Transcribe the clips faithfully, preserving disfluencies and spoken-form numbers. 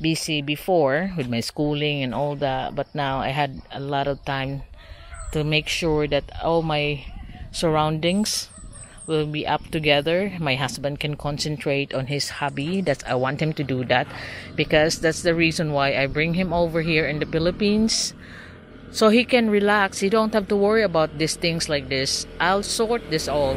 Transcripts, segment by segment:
busy before with my schooling and all that, but now I had a lot of time to make sure that all my surroundings will be up together. My husband can concentrate on his hobby. That's, I want him to do that, because that's the reason why I bring him over here in the Philippines, so he can relax. He don't have to worry about these things like this. I'll sort this all.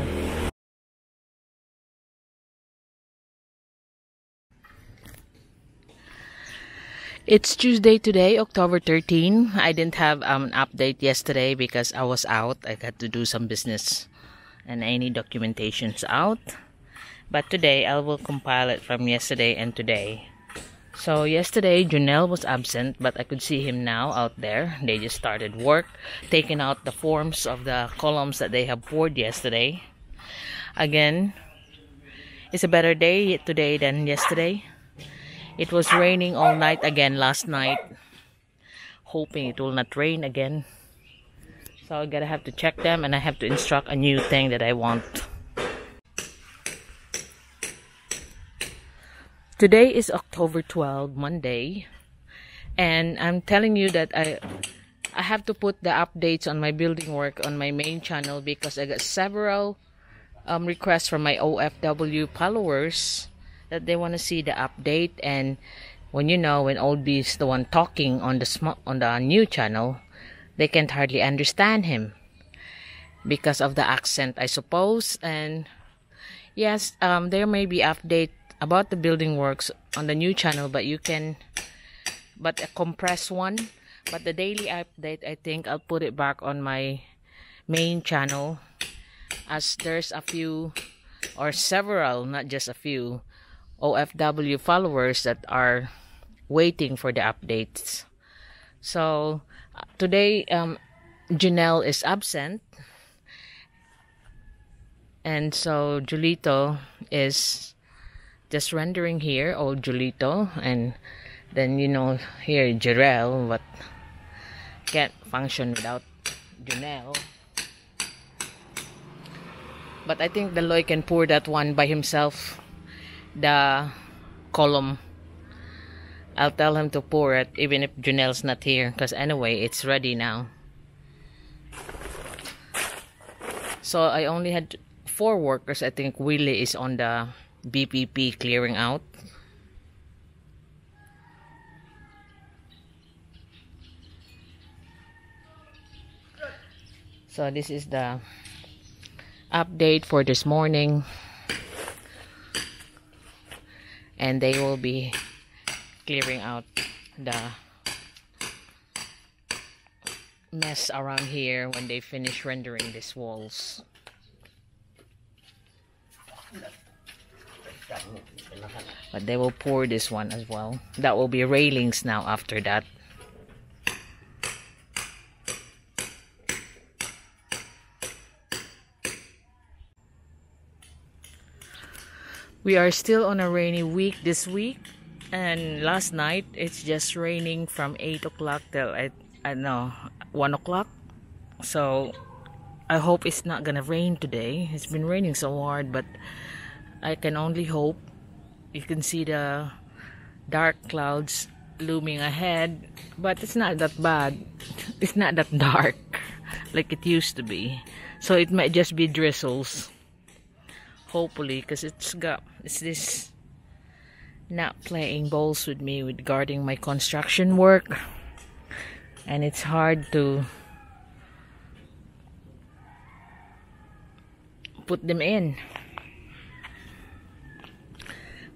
It's Tuesday today, October thirteenth. I didn't have um, an update yesterday because I was out. I got to do some business and any documentations out. But today, I will compile it from yesterday and today. So yesterday, Junel was absent, but I could see him now out there. They just started work, taking out the forms of the columns that they have poured yesterday. Again, it's a better day today than yesterday. It was raining all night again last night. Hoping it will not rain again. So I gotta have to check them, and I have to instruct a new thing that I want. Today is October twelfth, Monday. And I'm telling you that I I have to put the updates on my building work on my main channel, because I got several um, requests from my O F W followers that they want to see the update. And when you know when O B is the one talking on the sm on the new channel, they can't hardly understand him because of the accent, I suppose. And yes, um, there may be update about the building works on the new channel, but you can, but a compressed one. But the daily update, I think I'll put it back on my main channel, as there's a few or several, not just a few, O F W followers that are waiting for the updates. So today, um, Janelle is absent, and so Julito is just rendering here, old Julito, and then you know here Jarell, but can't function without Janelle. But I think Deloy can pour that one by himself. The column, I'll tell him to pour it even if Junel's not here, because anyway it's ready now. So I only had four workers. I think Willie is on the B P P clearing out. So this is the update for this morning. And they will be clearing out the mess around here when they finish rendering these walls. But they will pour this one as well. That will be railings now after that. We are still on a rainy week this week, and last night it's just raining from eight o'clock till I, I know one o'clock. So I hope it's not gonna rain today. It's been raining so hard, but I can only hope. You can see the dark clouds looming ahead, but it's not that bad. It's not that dark like it used to be. So it might just be drizzles. Hopefully, because it's got it's this not playing balls with me with guarding my construction work, and it's hard to put them in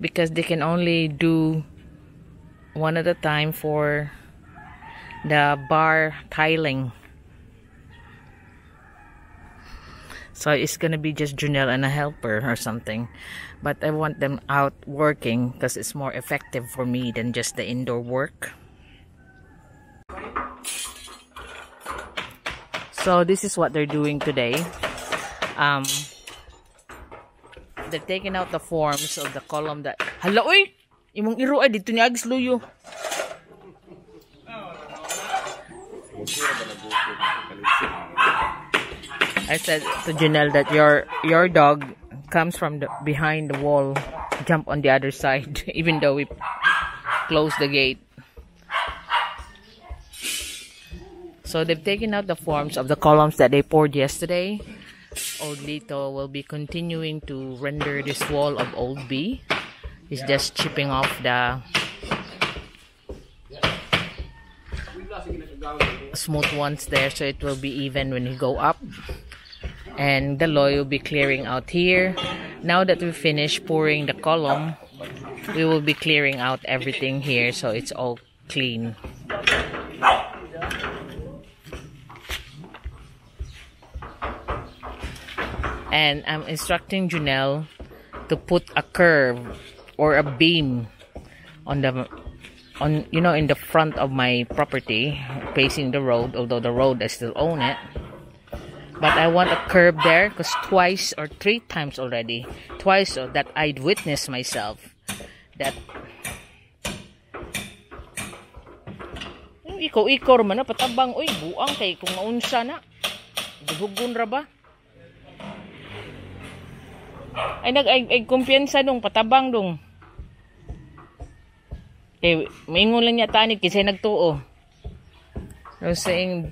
because they can only do one at a time for the bar tiling. So it's gonna be just Junelle and a helper or something. But I want them out working because it's more effective for me than just the indoor work. So this is what they're doing today. Um, they're taking out the forms of the column that... Hala, oy! Imong iru ay dito ni Agis Luyo. I said to Janelle that your your dog comes from the, behind the wall, jump on the other side, even though we close the gate. So they've taken out the forms of the columns that they poured yesterday. Old Lito will be continuing to render this wall of Old B. He's just chipping off the smooth ones there so it will be even when you go up. And the Loy will be clearing out here. Now that we finish pouring the column, we will be clearing out everything here so it's all clean. And I'm instructing Junelle to put a curve or a beam on the on you know in the front of my property facing the road, although the road I still own it. But I want a curb there because twice or three times already, twice or that I'd witnessed myself that ikaw ikaw man na patabang oy buang kay kung unsa na dugugon ra ba ay nag ay, ay kumpiyansa dong patabang dong eh maingon lang niya tanid kasi nagtuo. I was saying,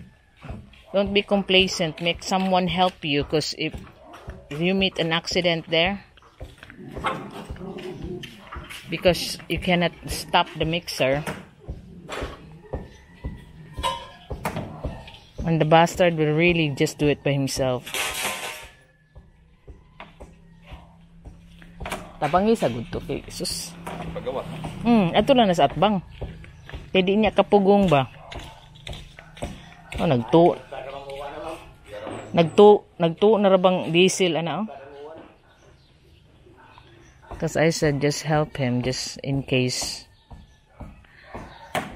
don't be complacent. Make someone help you, because if, if you meet an accident there, because you cannot stop the mixer. And the bastard will really just do it by himself. Tabangi sa good to kay Jesus. Pagawa. Hmm, ato lang na sa atbang. Kaya di niya kapugong ba? Oh, nagtuo. Nagtu nagtu na rabang diesel ano? Because I said just help him just in case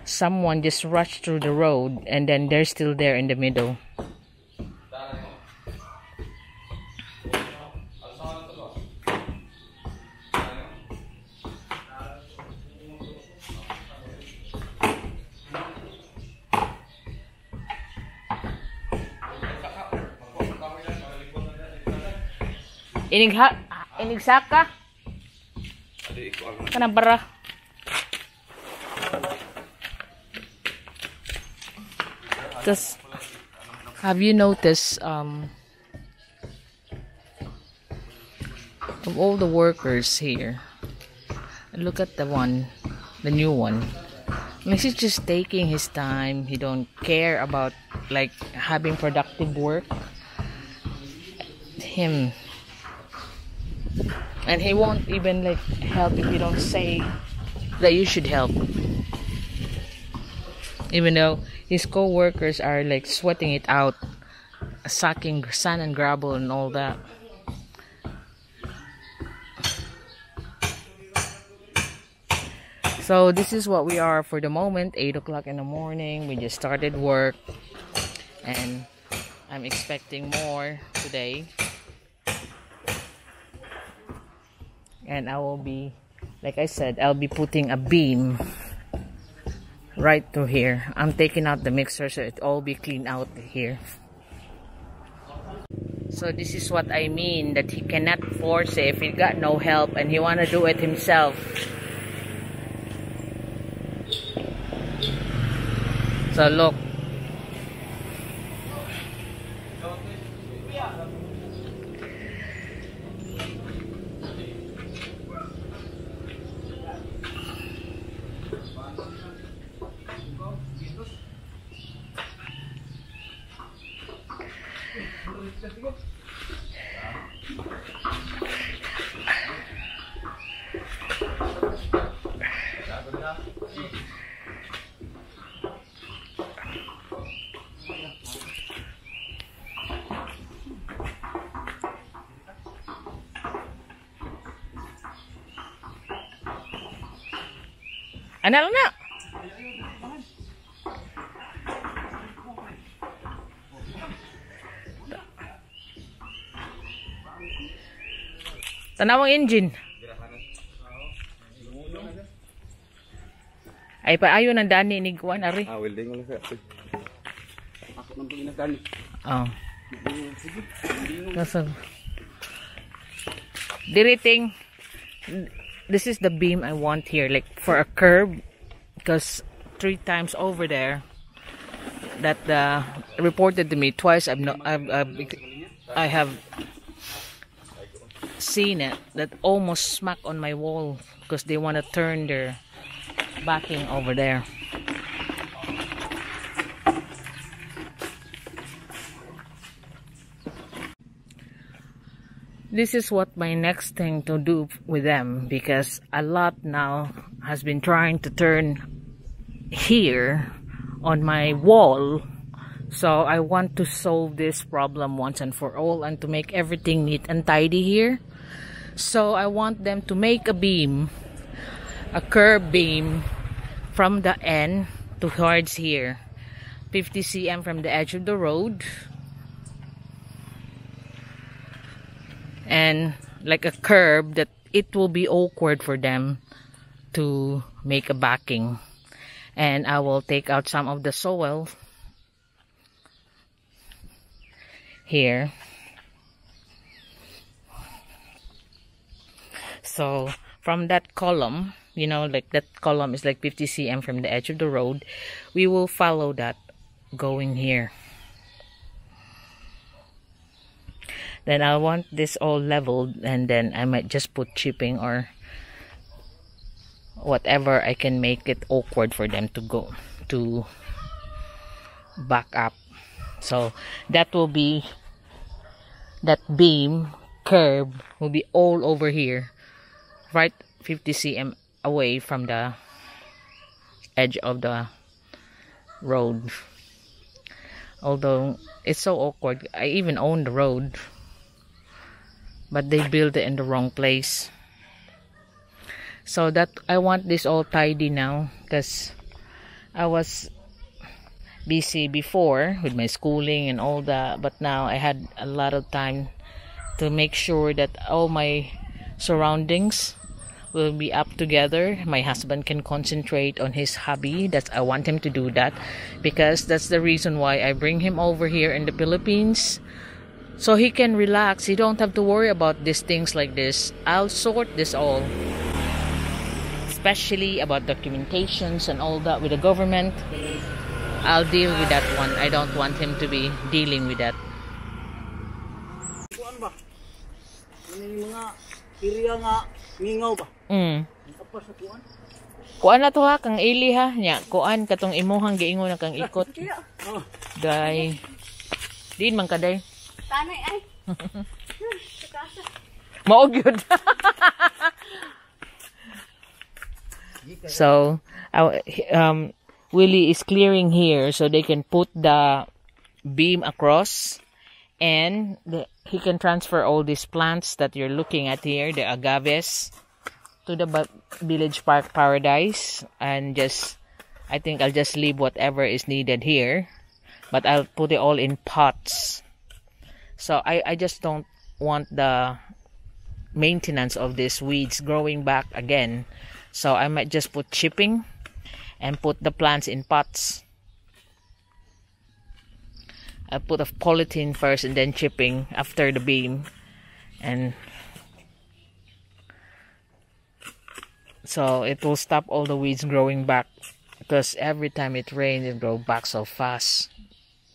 someone just rushed through the road and then they're still there in the middle. Inig ha, inig saka. Kana bara. Just, have you noticed um of all the workers here? Look at the one, the new one. Like he's just taking his time. He don't care about like having productive work. Him. And he won't even like help if you don't say that you should help. Even though his co-workers are like sweating it out, sucking sand and gravel and all that. So this is what we are for the moment. eight o'clock in the morning. We just started work. And I'm expecting more today. And I will be, like I said, I'll be putting a beam right through here. I'm taking out the mixer so it all be clean out here. So this is what I mean, that he cannot force it if he got no help and he want to do it himself. So look. Anak anak. Tanawang engine. Ay paayo nang dani ni kuan ari. Ah, welding lang sa. Ako nang ginagani. Oh. Kaso. Diriting. This is the beam I want here, like for a curb because three times over there that uh, reported to me twice. I've no, I've, I've, I have seen it that almost smack on my wall because they want to turn their backing over there. This is what my next thing to do with them, because a lot now has been trying to turn here on my wall. So I want to solve this problem once and for all and to make everything neat and tidy here. So I want them to make a beam, a curb beam from the end towards here, fifty centimeters from the edge of the road. And like a curb that it will be awkward for them to make a backing. And I will take out some of the soil here. So from that column, you know, like that column is like fifty centimeters from the edge of the road. We will follow that going here. Then I want this all leveled, and then I might just put chipping or whatever I can make it awkward for them to go to back up. So that will be, that beam curb will be all over here, right fifty centimeters away from the edge of the road. Although it's so awkward, I even own the road, but they built it in the wrong place. So that I want this all tidy now, because I was busy before with my schooling and all that, but now I had a lot of time to make sure that all my surroundings will be up together. My husband can concentrate on his hobby. That's, I want him to do that, because that's the reason why I bring him over here in the Philippines. So he can relax. He don't have to worry about these things like this. I'll sort this all. Especially about documentations and all that with the government. I'll deal with that one. I don't want him to be dealing with that. Mm. Kuan na to ha, kang ili ha. Nya, kuan katong imuhang giingon na kang ikot. Day. Din man kaday. Tanay ay. Mao gyud. So, um, Willie is clearing here so they can put the beam across, and the, he can transfer all these plants that you're looking at here, the agaves, to the Village Park Paradise. And just, I think I'll just leave whatever is needed here, but I'll put it all in pots. So I, I just don't want the maintenance of these weeds growing back again. So I might just put chipping and put the plants in pots. I put a polythene first and then chipping after the beam. And so it will stop all the weeds growing back, because every time it rains it grows back so fast.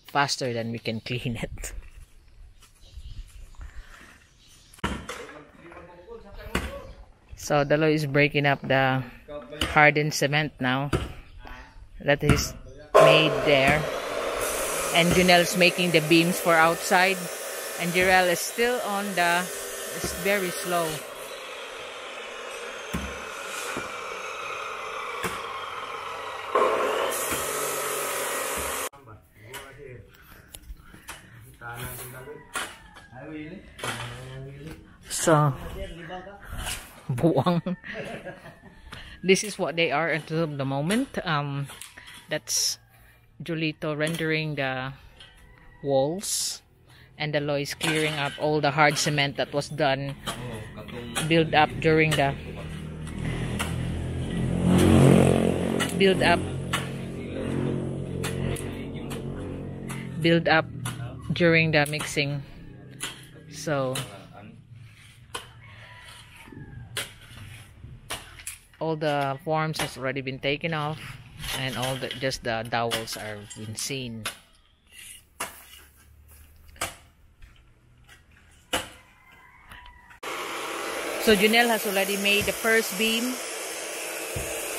Faster than we can clean it. So Daloy is breaking up the hardened cement now that is made there. And Junel's making the beams for outside. And Jarell is still on the... It's very slow. So... Buang. This is what they are at the moment. Um, that's Julito rendering the walls, and Daloy is clearing up all the hard cement that was done, build up during the build up build up during the mixing. So all the forms has already been taken off, and all the just the dowels are been seen. So Junelle has already made the first beam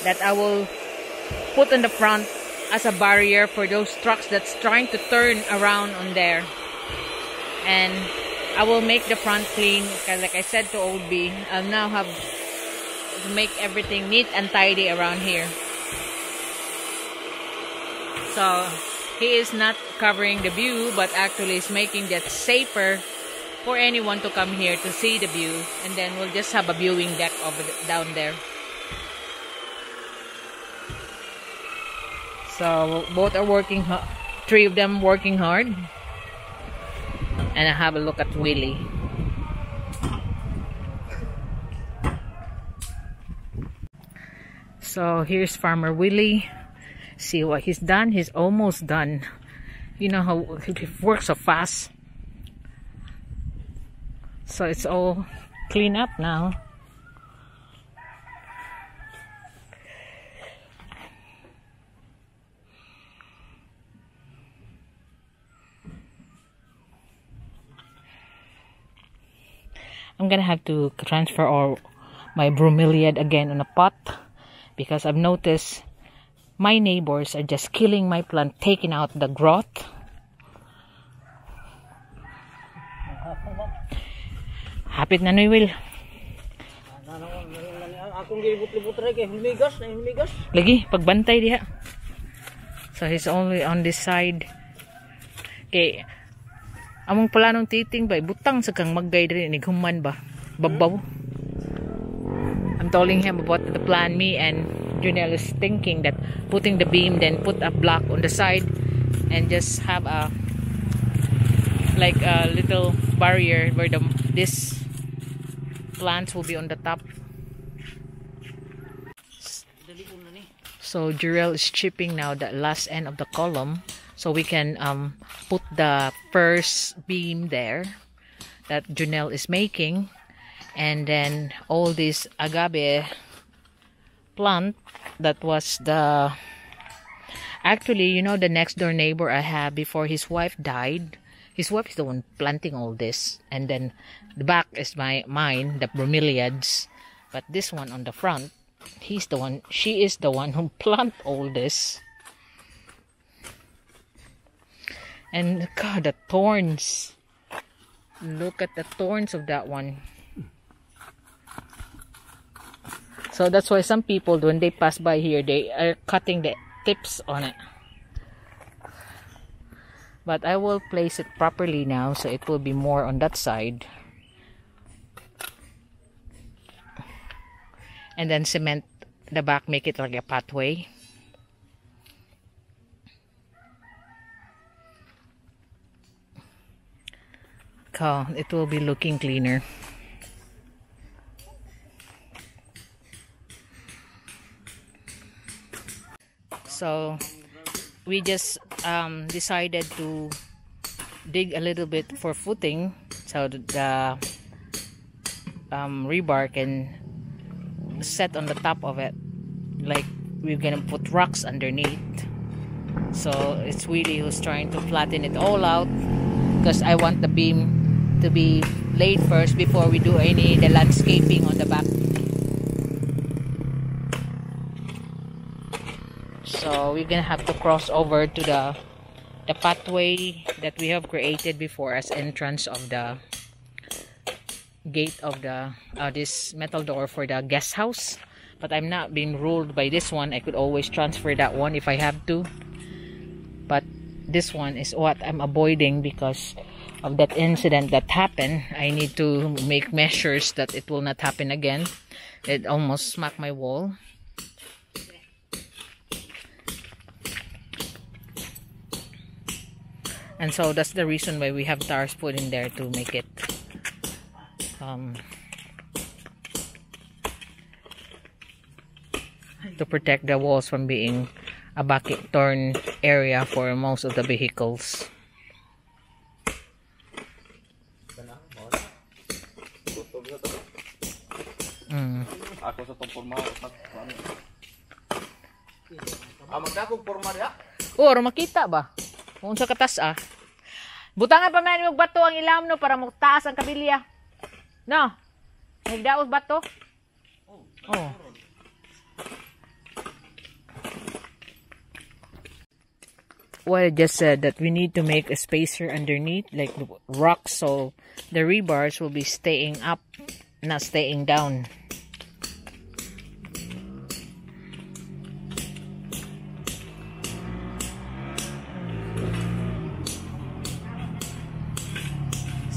that I will put on the front as a barrier for those trucks that's trying to turn around on there. And I will make the front clean, because like I said to Old B, I'll now have to make everything neat and tidy around here. So he is not covering the view, but actually is making that safer for anyone to come here to see the view, and then we'll just have a viewing deck over the, down there. So both are working, three of them working hard, and I have a look at Willie. So here's Farmer Willie. See what he's done. He's almost done. You know how he works so fast. So it's all clean up now. I'm gonna have to transfer all my bromeliad again on a pot, because I've noticed my neighbors are just killing my plant, taking out the growth. Hapit na ni Will. Lagi pagbantay diha. So he's only on this side. Okay. Among planong titing ba butang sa kang maggay diri ni human ba. Babaw. I'm telling him about the plan, me and Junelle is thinking that putting the beam, then put a block on the side and just have a like a little barrier where the this plants will be on the top. So Jurel is chipping now the last end of the column, so we can um, put the first beam there that Junelle is making, and then all this agave plant that was the actually you know the next door neighbor I have before his wife died. His wife is the one planting all this, and then the back is my mine, the bromeliads. But this one on the front, he's the one. She is the one who planted all this. And God, the thorns! Look at the thorns of that one. So that's why some people, when they pass by here, they are cutting the tips on it. But I will place it properly now, so it will be more on that side. And then cement the back, make it like a pathway. Oh, it will be looking cleaner. So we just um, decided to dig a little bit for footing, so that the um, rebar can set on the top of it. Like we're gonna put rocks underneath. So it's Willie who's trying to flatten it all out, because I want the beam to be laid first before we do any the landscaping on the back. So we're gonna have to cross over to the the pathway that we have created before as entrance of the gate of the uh, this metal door for the guest house. But I'm not being ruled by this one. I could always transfer that one if I have to. But this one is what I'm avoiding because of that incident that happened. I need to make measures that it will not happen again. It almost smacked my wall. And so that's the reason why we have tars put in there, to make it um, to protect the walls from being a bucket torn area for most of the vehicles. Mm. Ako sa itong porma. Amag na akong porma niya. Oo, makita ba? Kung sa katas ah. Butangan pa man yung bato ang ilam no para magtaas ang kabilya. No? Nagdaos bato? Oo. Oh. Well, I just said that we need to make a spacer underneath, like rock, so the rebars will be staying up, not staying down.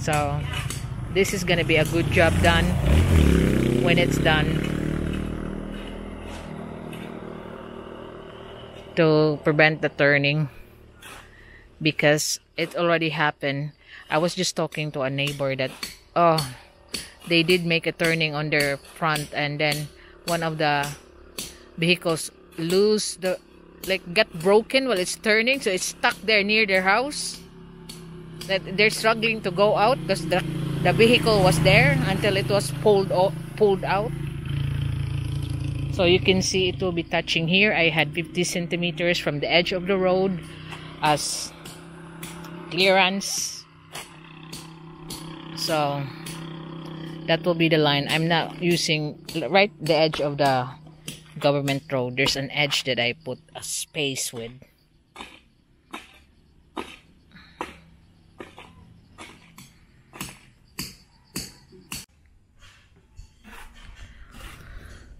So this is gonna be a good job done when it's done, to prevent the turning, because it already happened. I was just talking to a neighbor that, oh, they did make a turning on their front, and then one of the vehicles loose the, like, got broken while it's turning, so it's stuck there near their house. That they're struggling to go out because the, the vehicle was there until it was pulled out, pulled out. So you can see it will be touching here. I had fifty centimeters from the edge of the road as clearance, so that will be the line. I'm not using right the edge of the government road. There's an edge that I put a space with.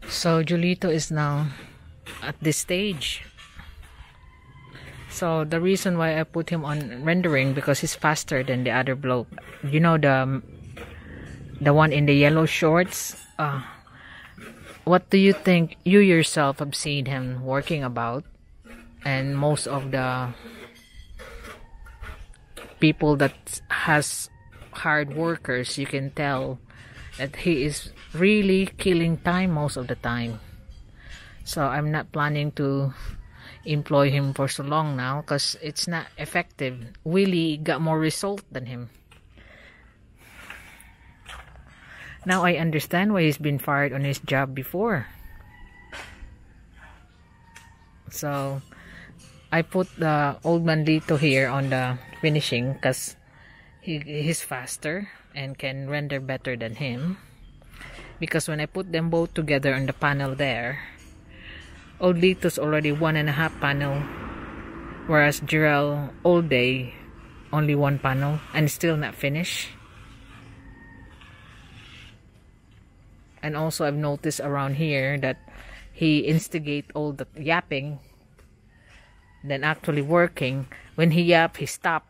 So Julito is now at this stage. So the reason why I put him on rendering, because he's faster than the other bloke. You know, the the one in the yellow shorts. Uh, what do you think? You yourself have seen him working about, and most of the people that has hard workers, you can tell that he is really killing time most of the time. So I'm not planning to employ him for so long now, because it's not effective. Willie got more result than him. Now I understand why he's been fired on his job before. So I put the old Bandito here on the finishing, because he, he's faster and can render better than him. Because when I put them both together on the panel there, Old Lito's already one and a half panel, whereas Jarrell all day only one panel and still not finished. And also I've noticed around here that he instigate all the yapping than actually working. When he yap, he stop